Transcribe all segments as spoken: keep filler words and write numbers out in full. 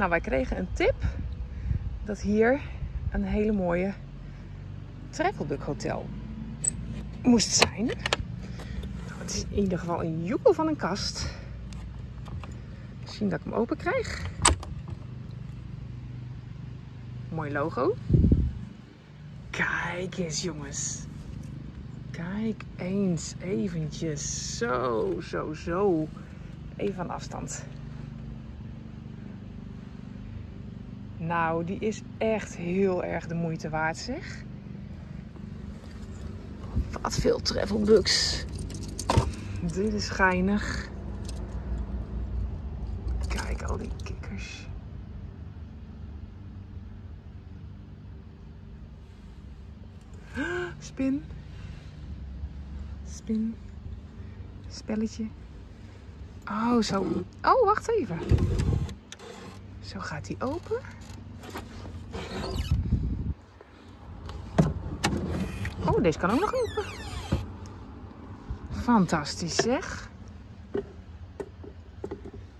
Nou, wij kregen een tip dat hier een hele mooie Travel Bug Hotel moest zijn. Nou, het is in ieder geval een joekel van een kast. Misschien dat ik hem open krijg. Mooi logo. Kijk eens, jongens. Kijk eens eventjes. Zo, zo, zo. Even van afstand. Nou, die is echt heel erg de moeite waard, zeg. Wat veel travel bugs. Dit is geinig. Kijk, al die kikkers. Spin. Spin. Spelletje. Oh, zo. Oh, wacht even. Zo gaat hij open. Oh, deze kan ook nog open. Fantastisch, zeg.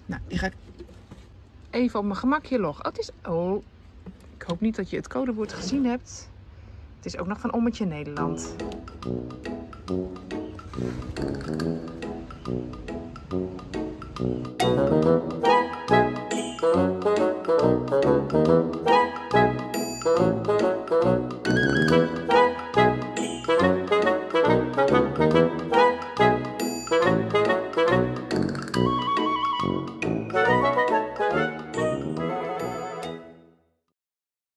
Nou, die ga ik even op mijn gemakje loggen. Oh, het is... oh, ik hoop niet dat je het codewoord gezien hebt. Het is ook nog van Ommetje Nederland. Thank you.